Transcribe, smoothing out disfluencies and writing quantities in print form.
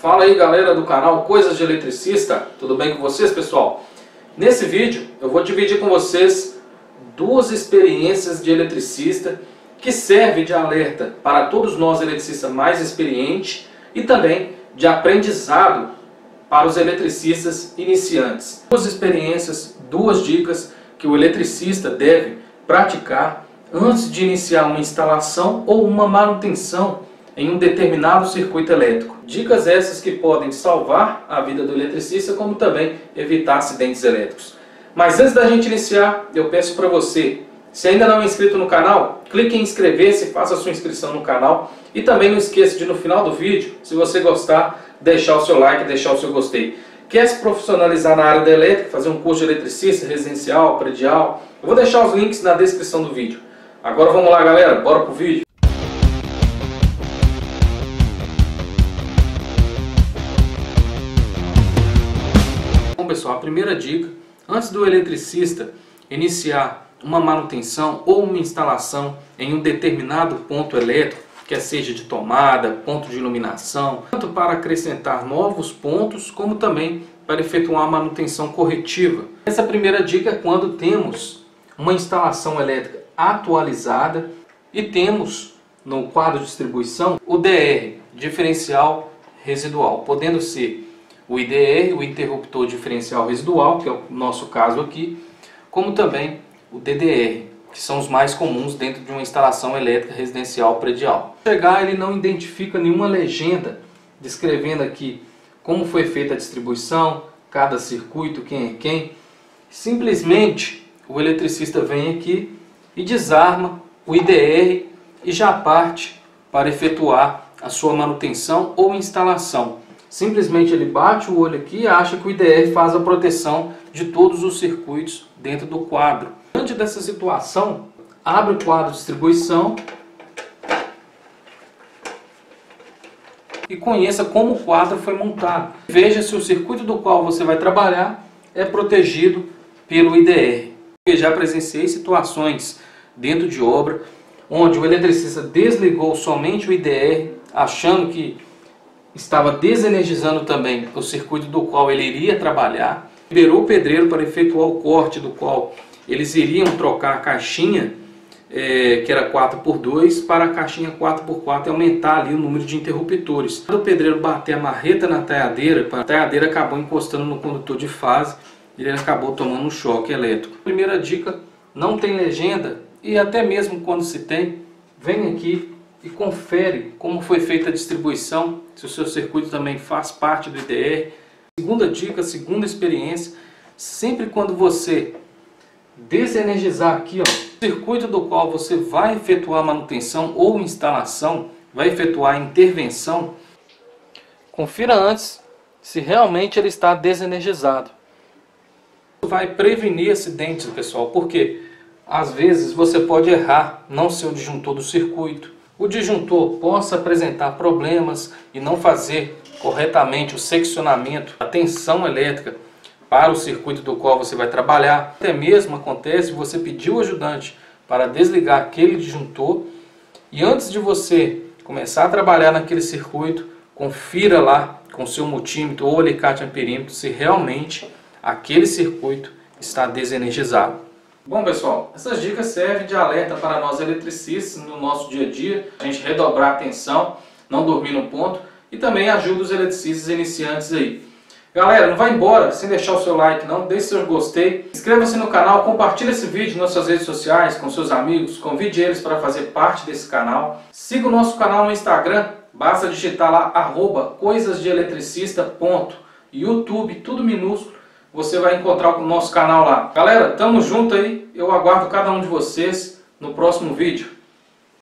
Fala aí, galera do canal Coisas de Eletricista, tudo bem com vocês, pessoal? Nesse vídeo eu vou dividir com vocês duas experiências de eletricista que servem de alerta para todos nós eletricistas mais experientes e também de aprendizado para os eletricistas iniciantes. Duas experiências, duas dicas que o eletricista deve praticar antes de iniciar uma instalação ou uma manutenção em um determinado circuito elétrico. Dicas essas que podem salvar a vida do eletricista, como também evitar acidentes elétricos. Mas antes da gente iniciar, eu peço para você, se ainda não é inscrito no canal, clique em inscrever-se, faça a sua inscrição no canal e também não esqueça de, no final do vídeo, se você gostar, deixar o seu like, deixar o seu gostei. Quer se profissionalizar na área da elétrica, fazer um curso de eletricista, residencial, predial? Eu vou deixar os links na descrição do vídeo. Agora vamos lá, galera, bora pro vídeo. Pessoal, a primeira dica, antes do eletricista iniciar uma manutenção ou uma instalação em um determinado ponto elétrico, quer seja de tomada, ponto de iluminação, tanto para acrescentar novos pontos, como também para efetuar a manutenção corretiva. Essa primeira dica é quando temos uma instalação elétrica atualizada e temos no quadro de distribuição o DR, diferencial residual, podendo ser o IDR, o interruptor diferencial residual, que é o nosso caso aqui, como também o DDR, que são os mais comuns dentro de uma instalação elétrica residencial predial. Chegar, ele não identifica nenhuma legenda descrevendo aqui como foi feita a distribuição, cada circuito, quem é quem. Simplesmente o eletricista vem aqui e desarma o IDR e já parte para efetuar a sua manutenção ou instalação. Simplesmente ele bate o olho aqui e acha que o IDR faz a proteção de todos os circuitos dentro do quadro. Diante dessa situação, abre o quadro de distribuição e conheça como o quadro foi montado. Veja se o circuito do qual você vai trabalhar é protegido pelo IDR. Eu já presenciei situações dentro de obra onde o eletricista desligou somente o IDR, achando que estava desenergizando também o circuito do qual ele iria trabalhar, liberou o pedreiro para efetuar o corte do qual eles iriam trocar a caixinha que era 4x2 para a caixinha 4x4 e aumentar ali o número de interruptores. Quando o pedreiro bater a marreta na talhadeira, a talhadeira acabou encostando no condutor de fase e ele acabou tomando um choque elétrico. Primeira dica, não tem legenda e até mesmo quando se tem, vem aqui e confere como foi feita a distribuição, se o seu circuito também faz parte do IDR. Segunda dica, segunda experiência, sempre quando você desenergizar aqui, ó, o circuito do qual você vai efetuar manutenção ou instalação, vai efetuar intervenção, confira antes se realmente ele está desenergizado. Vai prevenir acidentes, pessoal, porque às vezes você pode errar, não ser o disjuntor do circuito. O disjuntor possa apresentar problemas e não fazer corretamente o seccionamento, a tensão elétrica para o circuito do qual você vai trabalhar. Até mesmo acontece você pedir o ajudante para desligar aquele disjuntor e antes de você começar a trabalhar naquele circuito, confira lá com seu multímetro ou alicate amperímetro se realmente aquele circuito está desenergizado. Bom, pessoal, essas dicas servem de alerta para nós eletricistas no nosso dia a dia, a gente redobrar a atenção, não dormir no ponto e também ajuda os eletricistas iniciantes aí. Galera, não vai embora sem deixar o seu like não, deixe seu gostei, inscreva-se no canal, compartilhe esse vídeo nas suas redes sociais, com seus amigos, convide eles para fazer parte desse canal. Siga o nosso canal no Instagram, basta digitar lá @coisasdeeletricista.youtube, tudo minúsculo. Você vai encontrar o nosso canal lá. Galera, tamo junto aí. Eu aguardo cada um de vocês no próximo vídeo.